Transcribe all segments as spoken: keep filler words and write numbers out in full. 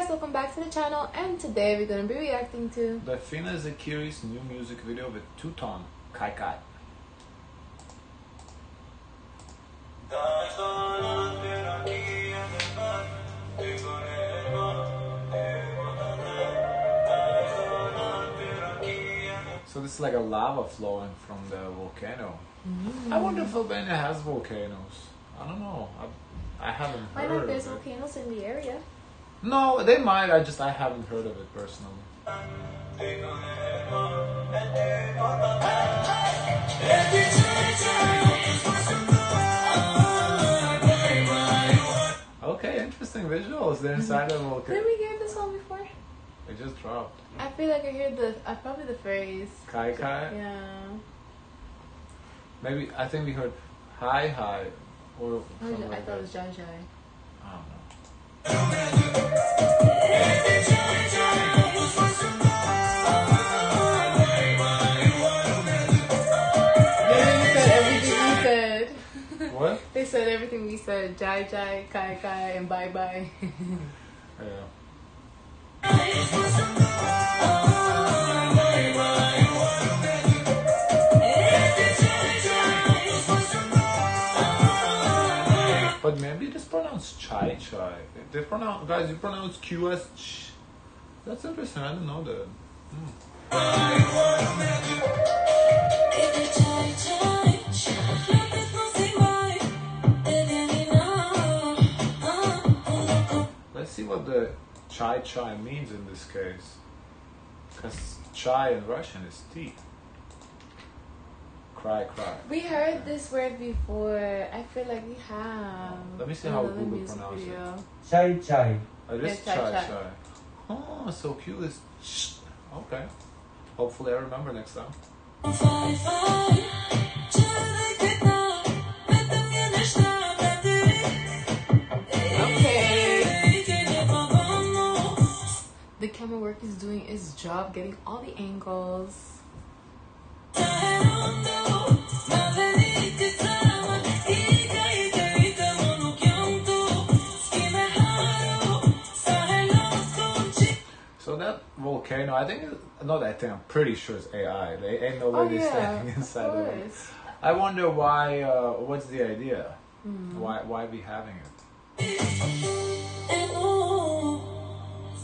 guys, welcome back to the channel, and today we're going to be reacting to Dafina Zeqiri's new music video with Tuton Kaikai. So this is like a lava flowing from the volcano. Mm. I wonder if Albania has volcanoes. I don't know. I, I haven't heard of it. Why not? There's volcanoes in the area. No, they might. I just I haven't heard of it personally. Okay, interesting visuals. They're inside of a volcano. Did we hear this song before? It just dropped. I feel like I hear the uh, probably the phrase. Kai Kai. Yeah. Maybe I think we heard hi hi or something I, like I thought that. It was Jai Jai. I don't know. What? They said everything we said. Jai Jai, Kai Kai, and bye bye. Yeah. But maybe just pronounce Chai Chai. They pronounce, guys, you pronounce Q as Ch. That's interesting. I didn't know that. Mm. See what the chai chai means in this case, because chai in Russian is tea. Cry cry. We heard yeah. this word before. I feel like we have. Let me see how Google pronounces it. Chai chai. Oh, it is yeah, chai, chai chai. Oh, so cute. It's ch. Okay. Hopefully, I remember next time. Fly, fly, the camera work is doing its job, getting all the angles. So that volcano, I think, not that thing, I'm pretty sure it's A I. There ain't no way oh, they're yeah, standing inside of, of it. I wonder why, uh, what's the idea? Mm. Why, why be having it?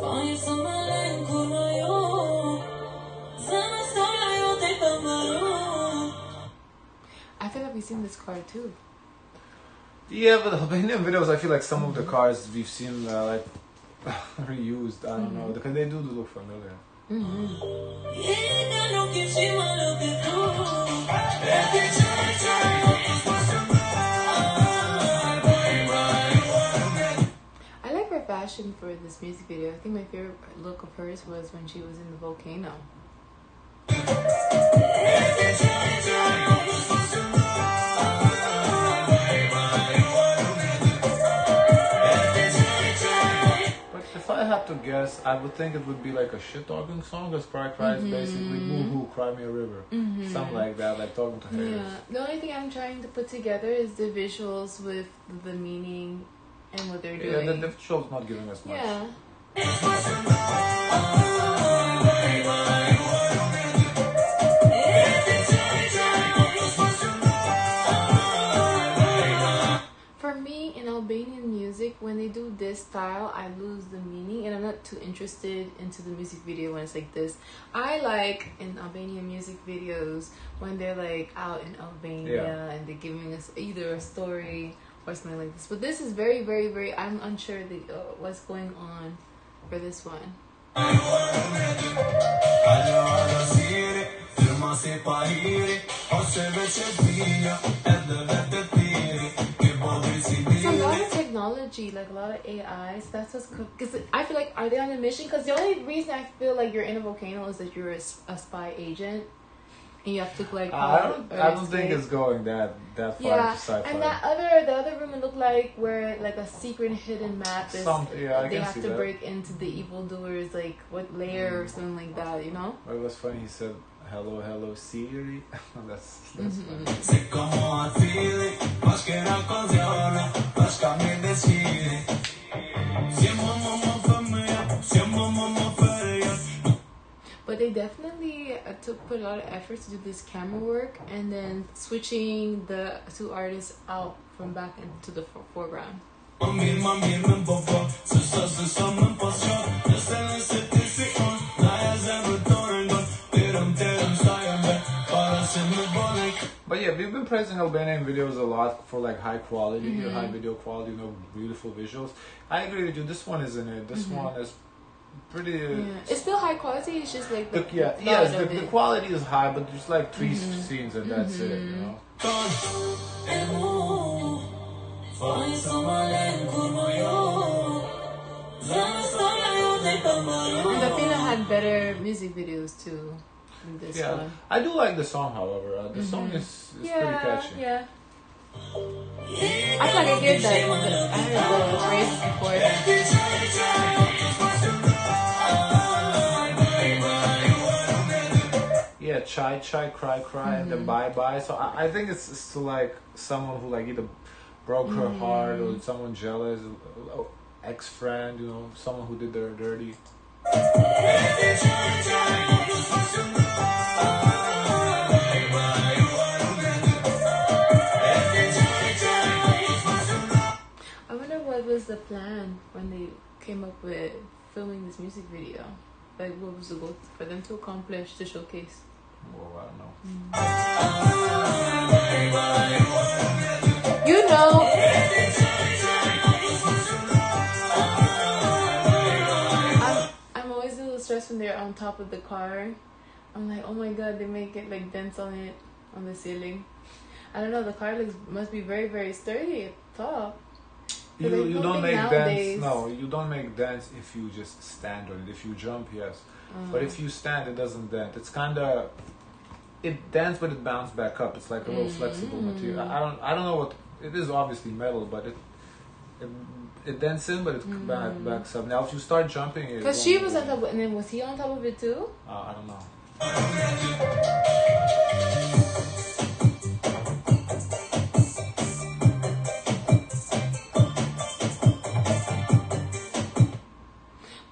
I feel like we've seen this car too. Yeah, but the Albanian videos, I feel like some of the cars we've seen uh, like reused. I don't mm-hmm. know, because they do look familiar. Mm-hmm. I like her fashion for this music video. I think my favorite look of hers was when she was in the volcano. To guess, I would think it would be like a shit talking song, because Cry Cry is mm-hmm. basically woohoo, cry me a river, mm-hmm. something like that, like talking to haters. Yeah. The only thing I'm trying to put together is the visuals with the meaning and what they're doing. Yeah, the, the visuals not giving us much. Yeah. For me, in Albanian music, when they do this style, I lose the meaning. Too interested into the music video when it's like this. I like in Albanian music videos when they're like out in Albania yeah. and they're giving us either a story or something like this. But this is very, very, very. I'm unsure the, uh, what's going on for this one. Like a lot of A Is, that's what's cool. Because I feel like, are they on a mission? Because the only reason I feel like you're in a volcano is that you're a, a spy agent and you have to like. Uh, I don't, I don't think it's going that that far. Yeah, sci-fi. And that other the other room it looked like where like a secret hidden map is. Some, yeah, I they can have see to that. break into the evildoers, like what layer mm. or something like that, you know. It was funny. He said, "Hello, hello, Siri." that's that's mm-hmm. funny. they definitely took put a lot of effort to do this camera work, and then switching the two artists out from back into the foreground. But yeah, we've been praising Albania in videos a lot for like high quality, mm-hmm. you know, high video quality, you know, beautiful visuals. I agree with you. This one isn't it. This mm-hmm. one is pretty. Uh, yeah. It's still high quality. It's just like the, the yeah, yes, the, the quality is high, but there's like three mm-hmm. scenes and that's mm-hmm. it. You know. Dafina had better music videos too. This yeah, one. I do like the song, however. Uh, the mm-hmm. song is, is yeah, pretty catchy. Yeah, I feel like I get that. I heard the phrase before. Yeah, Qaj Qaj, cry, cry, mm-hmm. and then bye bye. So I, I think it's, it's to like someone who like either broke her mm-hmm. heart or someone jealous, ex friend, you know, someone who did their dirty. I wonder what was the plan when they came up with filming this music video. Like, what was the goal for them to accomplish, to showcase? Well, I don't know. Mm-hmm. You know. When they're on top of the car, I'm like, oh my god, they make it like dents on it, on the ceiling. I don't know, the car looks must be very very sturdy at the top. You, like, you don't make nowadays. dents. No, you don't make dents if you just stand on it. If you jump, yes, um, but if you stand, it doesn't dent. It's kind of it dents, but it bounces back up. It's like a little mm. flexible material. I don't, I don't know what it is. Obviously metal, but it. it It dents in, but it mm. back, backs up. Now, if you start jumping, it because she was on top, and then was he on top of it too? Uh, I don't know.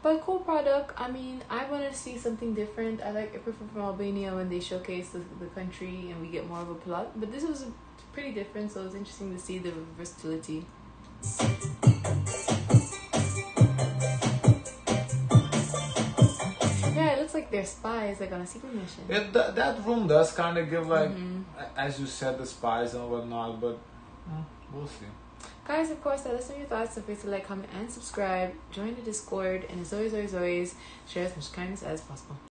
But cool product. I mean, I wanted to see something different. I like it from Albania when they showcase the, the country and we get more of a plot. But this was pretty different, so it was interesting to see the versatility. Yeah, it looks like they're spies, like on a secret mission. It, th that room does kind of give like, mm-hmm. as you said, the spies and whatnot, but mm, we'll see. Guys, of course, I listen to your thoughts, so please like, comment, and subscribe. Join the Discord, and as always, always, always, share as much kindness as possible.